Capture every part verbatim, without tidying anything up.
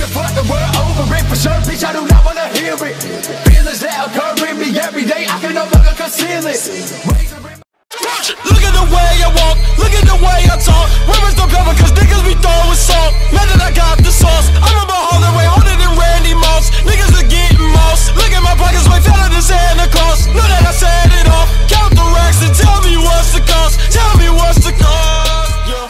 to fuck the world over it. For sure, bitch, I do not want to hear it. Feelings that occur with me every day, I can no longer conceal it. Look at the way I walk, look at the way I talk. Rumors don't cover cause niggas be throwing salt. Now that I got the sauce, I remember all the way harder than Randy Moss. Niggas are getting moss. Look at my pockets way fatter than Santa Claus. Know that I said it off. Count the racks and tell me what's the cost. Tell me what's the cost. Yeah.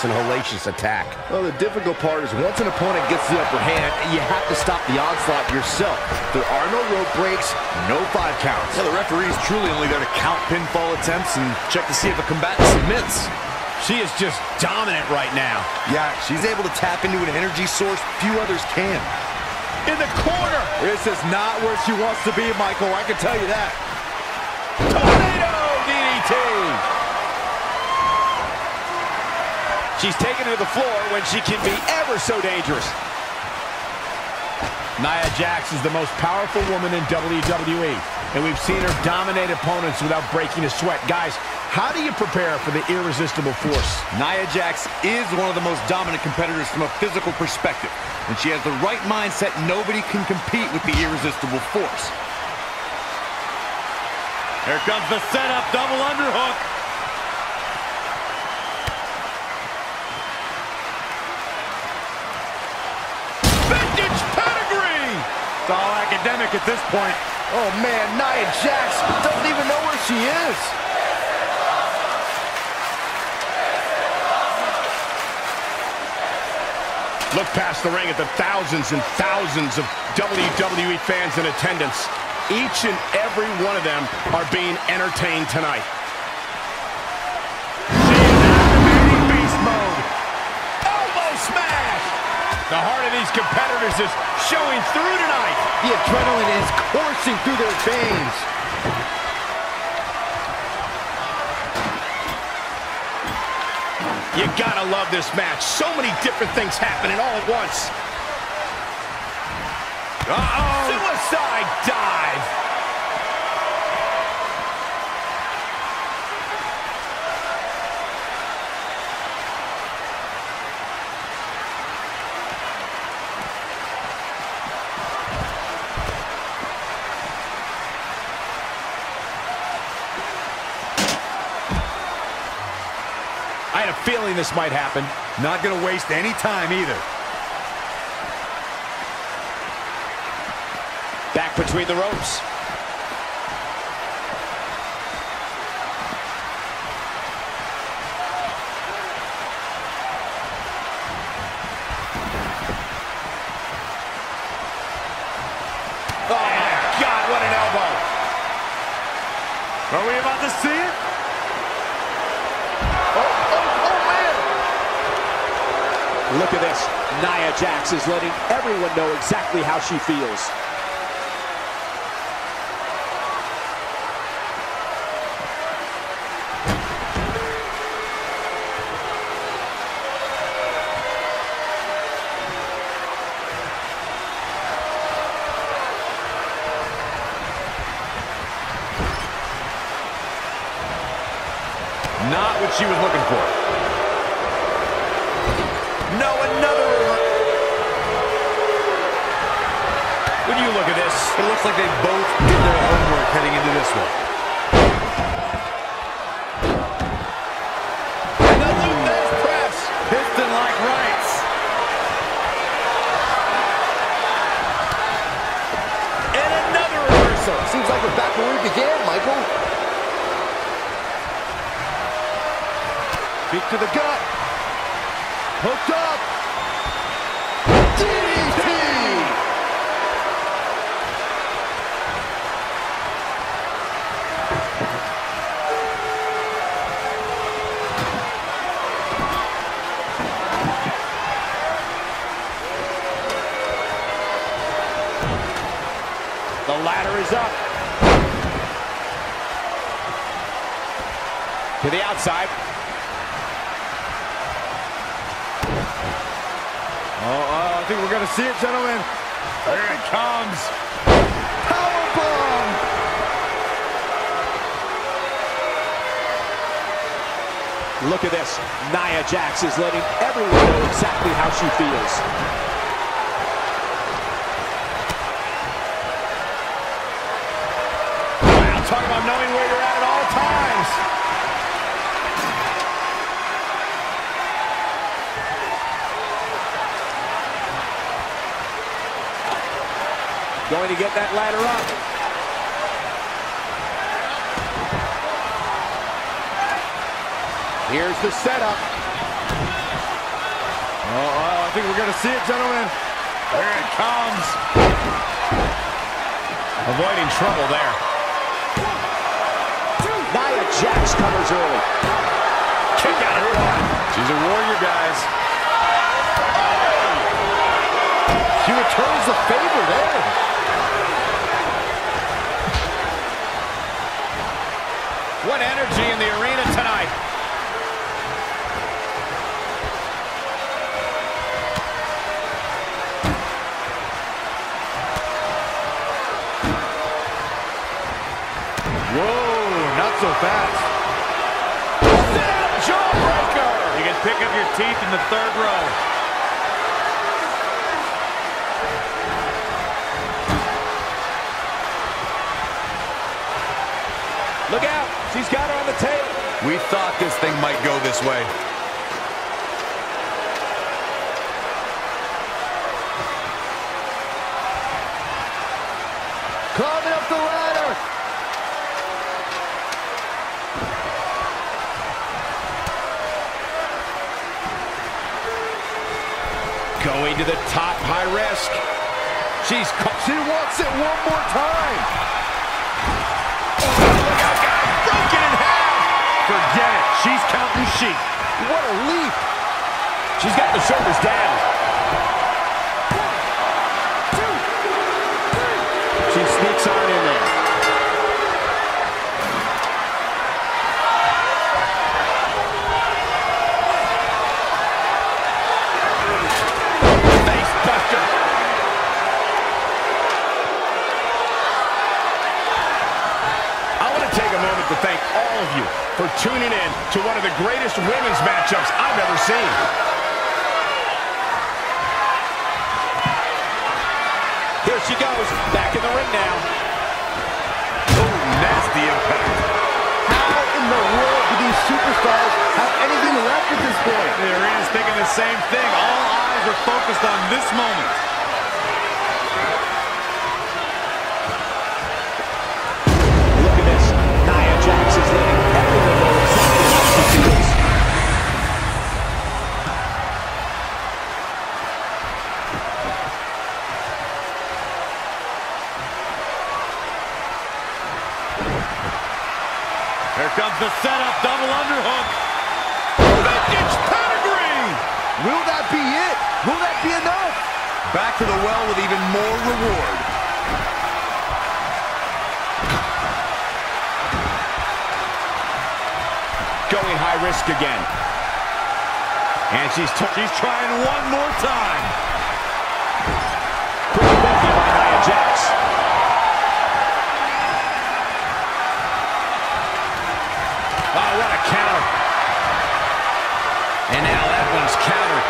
And hellacious attack. Well, the difficult part is once an opponent gets the upper hand, you have to stop the onslaught yourself. There are no rope breaks, no five counts. Yeah, the referee is truly only there to count pinfall attempts and check to see if a combatant submits. She is just dominant right now. Yeah, she's able to tap into an energy source few others can. In the corner! This is not where she wants to be, Michael, I can tell you that. Tornado D D T! She's taken to the floor when she can be ever so dangerous. Nia Jax is the most powerful woman in W W E, and we've seen her dominate opponents without breaking a sweat. Guys, how do you prepare for the irresistible force? Nia Jax is one of the most dominant competitors from a physical perspective, and she has the right mindset. Nobody can compete with the irresistible force. Here comes the setup, double underhook. All academic at this point. Oh man, Nia Jax doesn't even know where she is. Look past the ring at the thousands and thousands of W W E fans in attendance. Each and every one of them are being entertained tonight. The heart of these competitors is showing through tonight. The adrenaline is coursing through their veins. You gotta love this match. So many different things happening all at once. Uh-oh. Suicide dive. I had a feeling this might happen. Not going to waste any time either. Back between the ropes. Oh, my God, what an elbow. Are we about to see it? Look at this. Nia Jax is letting everyone know exactly how she feels. Not what she was looking for. No, another reverse. When you look at this, it looks like they both did their homework heading into this one. Another fast press. Piston-like rights. And another reversal. Seems like we're back where we began, Michael. Kick to the gut. Hooked up. D D T! The ladder is up. To the outside. Oh, uh, I think we're going to see it, gentlemen. Here it comes. Powerbomb. Look at this. Nia Jax is letting everyone know exactly how she feels. Wow, talk about knowing where you're at at all times. Going to get that ladder up. Here's the setup. Oh, uh, I think we're going to see it, gentlemen. There it comes. Avoiding trouble there. Nia Jax covers early. Kick out of her. She's a warrior, guys. She returns the favor there. What energy in the arena tonight. Whoa, not so fast. Jawbreaker! You can pick up your teeth in the third row. Look out. She's got her on the table. We thought this thing might go this way. Climbing up the ladder. Go Going to the top, high risk. She's she wants it one more time. Oh, look out, guys, broken in half. Forget it, she's counting sheep. What a leap. She's got the shoulders down. One, two, three. She sneaks on in there. To thank all of you for tuning in to one of the greatest women's matchups I've ever seen. Here she goes, back in the ring now. Oh, nasty impact. How in the world do these superstars have anything left at this point? The arena's thinking the same thing. All eyes are focused on this moment. Here comes the setup, double underhook. Vintage pedigree! Will that be it? Will that be enough? Back to the well with even more reward. Going high risk again. And she's, she's trying one more time. Pretty lucky by Nia Jax. Oh, what a counter. And now that one's countered.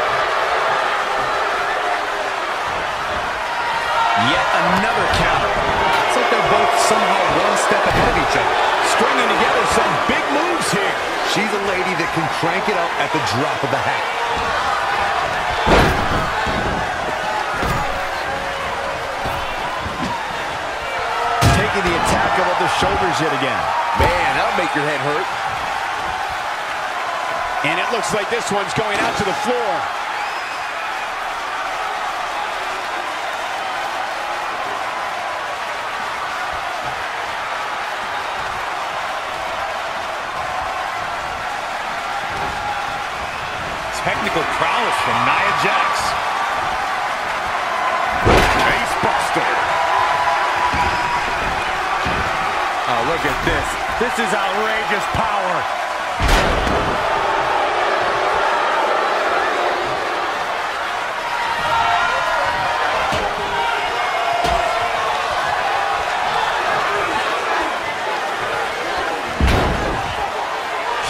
Yet another counter. It's like they're both somehow one step ahead of each other. Stringing together some big moves here. She's a lady that can crank it up at the drop of the hat. Taking the attack above the shoulders yet again. Man, that'll make your head hurt. And it looks like this one's going out to the floor. Technical prowess from Nia Jax. Face buster. Oh, look at this. This is outrageous power.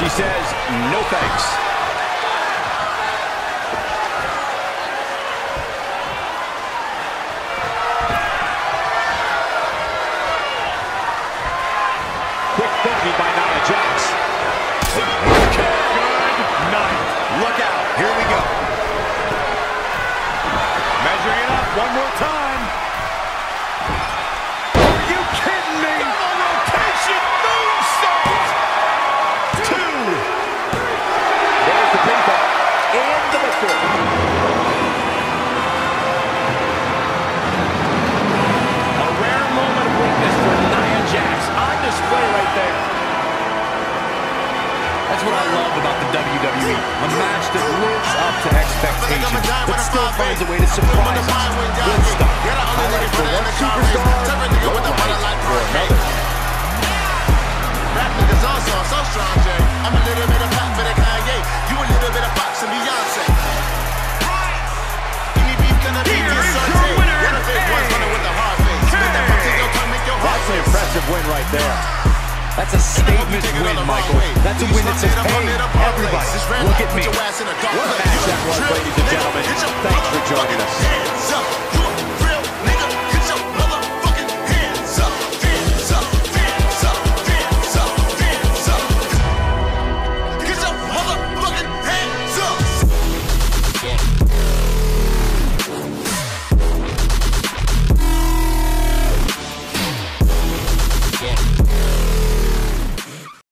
She says, no thanks. Quick thinking by Nia Jax. Okay, good night. Look out, here we go. Measuring it up one more time. Are you kidding me? The rotation moves. That's what I love about the W W E, a match that lives up to expectations, but still finds a way to surprise us. Good stuff. Highlight for one superstar, lowlight for another. Rap niggas also are so strong, Jay. I'm a little bit of pop for the Kanye. You a little bit of Fox and Beyonce. Any beef gonna be your Sunday. You're the fake ones running with the hard face. Spit that potato, come make your heart. That's an impressive win right there. That's a statement win, Michael. That's a win that says, hey, everybody, look at me. What a match that was, ladies and gentlemen. Thanks for joining us. Hands up. You a real nigga. Get your motherfucking hands up. Hands up. Hands up. Hands up. Hands up. Get your motherfucking hands up. Yeah. Yeah.